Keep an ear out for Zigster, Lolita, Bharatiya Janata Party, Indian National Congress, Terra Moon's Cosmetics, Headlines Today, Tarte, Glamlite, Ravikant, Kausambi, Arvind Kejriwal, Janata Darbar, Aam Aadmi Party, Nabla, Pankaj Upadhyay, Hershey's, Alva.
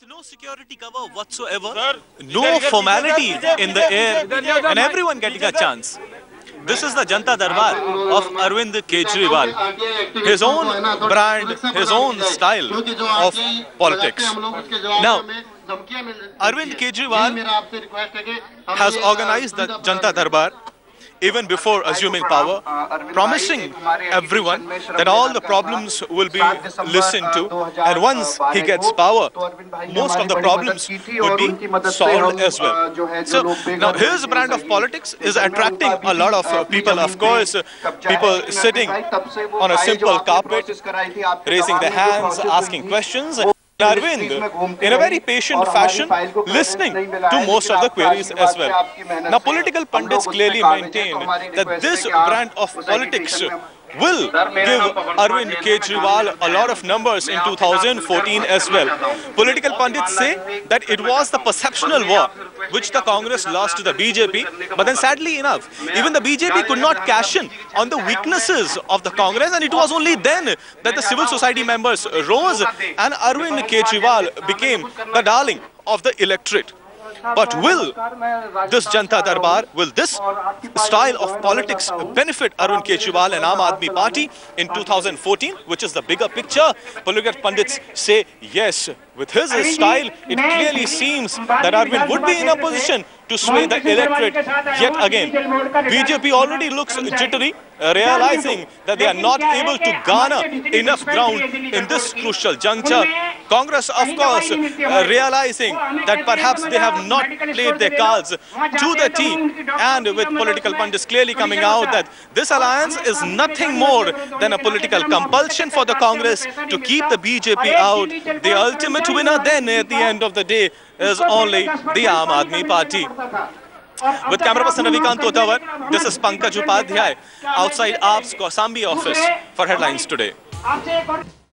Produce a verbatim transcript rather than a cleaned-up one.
With no security cover whatsoever, Sir, no formality in the air, and everyone getting a chance. This is the Janata Darbar of Arvind Kejriwal, his own brand, his own style of politics. Now, Arvind Kejriwal has organized the Janata Darbar even before assuming power, promising everyone that all the problems will be listened to, and once he gets power, most of the problems would be solved as well. So now his brand of politics is attracting a lot of people, of course, people sitting on a simple carpet, raising their hands, asking questions. Arvind, in a very patient fashion, listening to most of the queries as well. Now, political pundits clearly maintain that this brand of politics will give Arvind Kejriwal a lot of numbers in two thousand fourteen as well. Political pundits say that it was the perceptional war which the Congress lost to the B J P, but then sadly enough, even the B J P could not cash in on the weaknesses of the Congress, and it was only then that the civil society members rose and Arvind Kejriwal became the darling of the electorate. But will this Janata Darbar, will this style of politics benefit Arvind Kejriwal and Aam Aadmi Party in two thousand fourteen, which is the bigger picture? Political pundits say yes. With his style, it clearly seems that Arvind would be in a position to sway the electorate yet again. B J P already looks jittery, realizing that they are not able to garner enough ground in this crucial juncture. Congress, of course, uh, realizing that perhaps they have not played their cards to the tee, and with political pundits clearly coming out that this alliance is nothing more than a political compulsion for the Congress to keep the B J P out. The ultimate winner then at the end of the day is only the Aam Aadmi Party. With camera person Ravikant, this is Pankaj Upadhyay outside A A P's Kausambi office for Headlines Today.